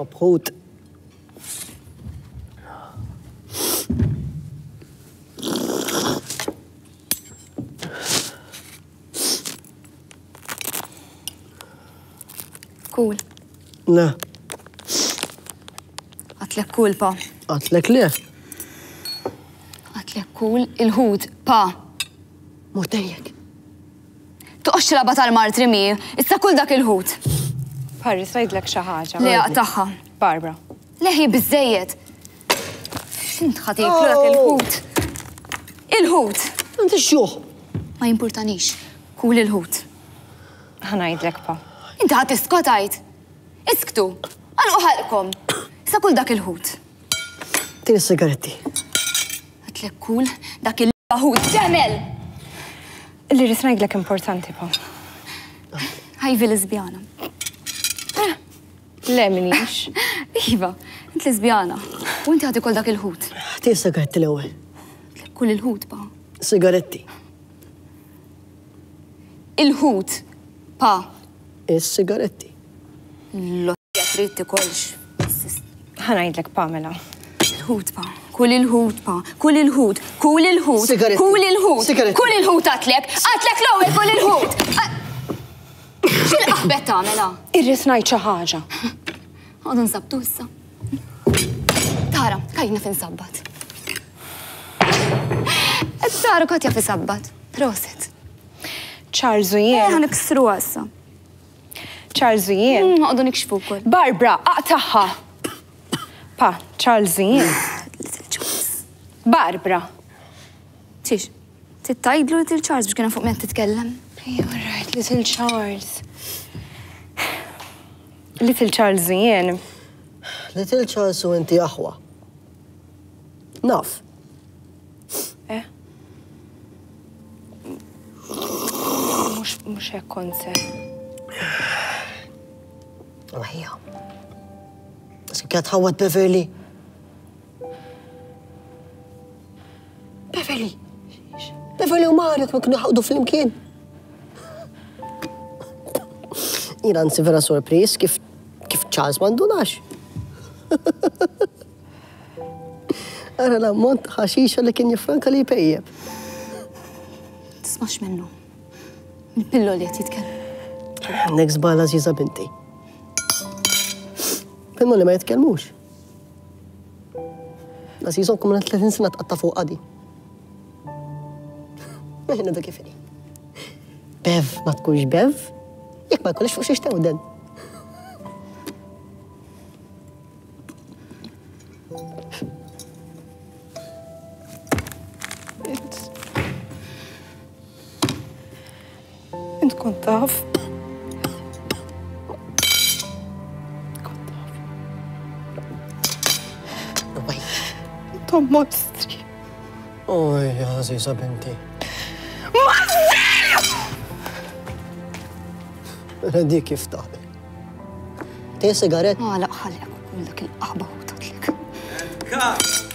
مبخوت. كول. لا قلتلك كول با. قلتلك ليه؟ قلتلك كول الهود با. مرتيك تقشربة على المار ترميه، إسا كل داك الهود. باري صيدلك شي حاجة. ليه أقطعها؟ باربرا. ليه هي بالزيت؟ شنت خطيب لك الهود. الهود. أنت شو؟ ما يمبورتانيش، كول الهود. هنعيدلك با. أنت هتسكت عيد. اسكتوا، ألقوا هلكم. إسا كل داك الهود. تيني سيجارتي. هتلك كول داك الهود. تعمل. اللي رسنايقلك امبورتانتي با. هاي في لزبيانة. لا منيش. ايفا، انت لزبيانة وانت هادي كل داك الهود. هاتي سيجارتي الأول. كل الهود با. سيجارتي. الهود با. السيجارتي. لا تريد تاكلش. هنعيدلك باميلا. الهود با. كل الهود با، كل الهود، كل الهود، سيجارتي. كل الهود، سيجارتي. كل الهود قتلك لوي كل الهود. شو الأحبة تعملها؟ إرس نايت شي حاجة. هذا نظبطو هسا. تارا كاينة في نظبط. تارا كاتيا في صبط. بروست. تشارزويين. إيه هنكسروها هسا. تشارزويين. هقعدو نكشفو كل. باربرا أقطعها. با تشارزويين. باربرا تيش تتعيد له ليتل تشارلز باش كنا فوق ما تتكلم. اي رايت ليتل تشارلز. ليتل تشارلزيين. ليتل تشارلز وانت احوى ناف. ايه مش هيك كونسه وهي بس كانت حوت بيفرلي. بيفرلي بيفرلي وماريك ما كنا حقدوا في المكان. إيران سيفرا سوربريز كيف تشارلز ما ندوناش. أرى لامونت حشيشة لكن يفرنكا لي بقية. تسمعش منه من بلو اللي يتكلم. نكس بالا زيزة بنتي. فيهم اللي ما يتكلموش. لازيزونكم من 30 سنة تقطفوا قادي. ما هنا ذا كيفني. بيف ما تكونش بيف ياك ما كلش فوشيش تاودن. انت كنت ضعف. ما تستري. أوه يا عزيزة بنتي. ما تستري. ردي كيف تعمل؟ تي سيجارات؟ لا حلقك وكل ذاك الأحبة وتطلق.